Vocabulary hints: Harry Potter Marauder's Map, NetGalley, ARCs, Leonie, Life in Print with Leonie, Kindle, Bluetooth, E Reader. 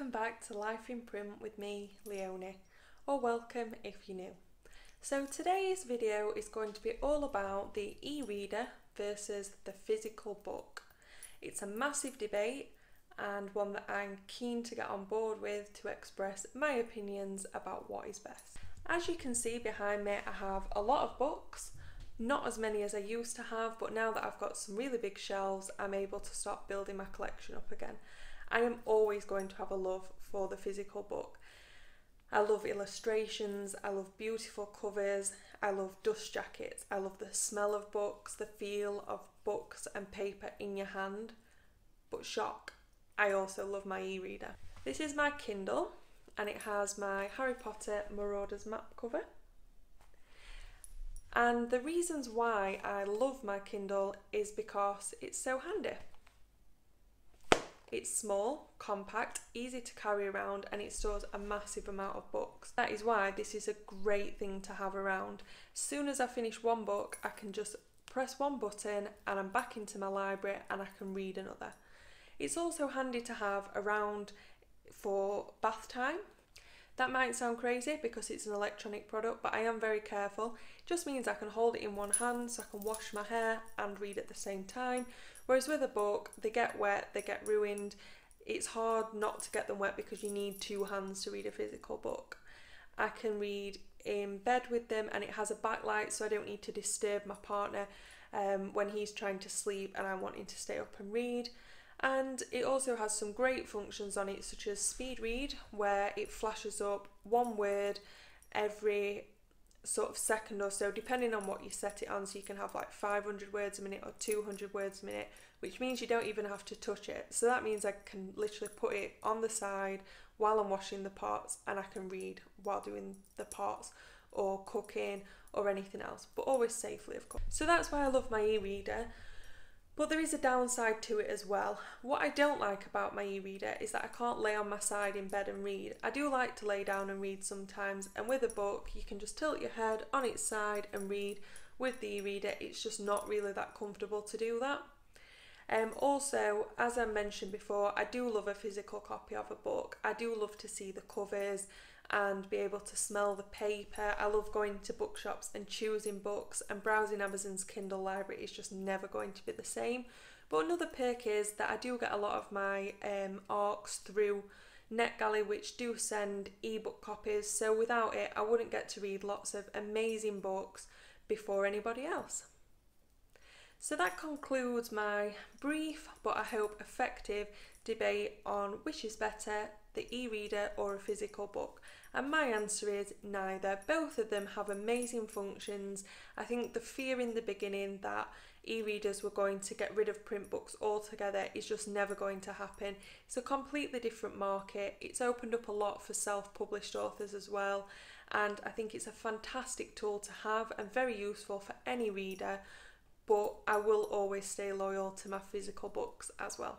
Welcome back to Life in Print with me, Leonie, or welcome if you're new. So today's video is going to be all about the e-reader versus the physical book. It's a massive debate and one that I'm keen to get on board with to express my opinions about what is best. As you can see behind me, I have a lot of books, not as many as I used to have, but now that I've got some really big shelves, I'm able to start building my collection up again. I am always going to have a love for the physical book. I love illustrations, I love beautiful covers, I love dust jackets, I love the smell of books, the feel of books and paper in your hand. But shock, I also love my e-reader. This is my Kindle and it has my Harry Potter Marauder's Map cover. And the reasons why I love my Kindle is because it's so handy. It's small, compact, easy to carry around, and it stores a massive amount of books. That is why this is a great thing to have around. As soon as I finish one book, I can just press one button and I'm back into my library and I can read another. It's also handy to have around for bath time. That might sound crazy because it's an electronic product, but I am very careful. It just means I can hold it in one hand so I can wash my hair and read at the same time. Whereas with a book, they get wet, they get ruined. It's hard not to get them wet because you need two hands to read a physical book. I can read in bed with them and it has a backlight so I don't need to disturb my partner when he's trying to sleep and I'm wanting to stay up and read. And it also has some great functions on it, such as speed read, where it flashes up one word every sort of second or so, depending on what you set it on. So you can have like 500 words a minute or 200 words a minute, which means you don't even have to touch it. So that means I can literally put it on the side while I'm washing the pots and I can read while doing the pots or cooking or anything else, but always safely, of course. So that's why I love my e-reader. But there is a downside to it as well. What I don't like about my e-reader is that I can't lay on my side in bed and read. I do like to lay down and read sometimes, and with a book, you can just tilt your head on its side and read. With the e-reader, it's just not really that comfortable to do that. Also, as I mentioned before, I do love a physical copy of a book. I do love to see the covers and be able to smell the paper. I love going to bookshops and choosing books, and browsing Amazon's Kindle library is just never going to be the same. But another perk is that I do get a lot of my ARCs through NetGalley, which do send ebook copies, so without it I wouldn't get to read lots of amazing books before anybody else. So that concludes my brief but I hope effective debate on which is better, the e-reader or a physical book, and my answer is neither. Both of them have amazing functions. I think the fear in the beginning that e-readers were going to get rid of print books altogether is just never going to happen. It's a completely different market. It's opened up a lot for self-published authors as well, and I think it's a fantastic tool to have and very useful for any reader, but I will always stay loyal to my physical books as well.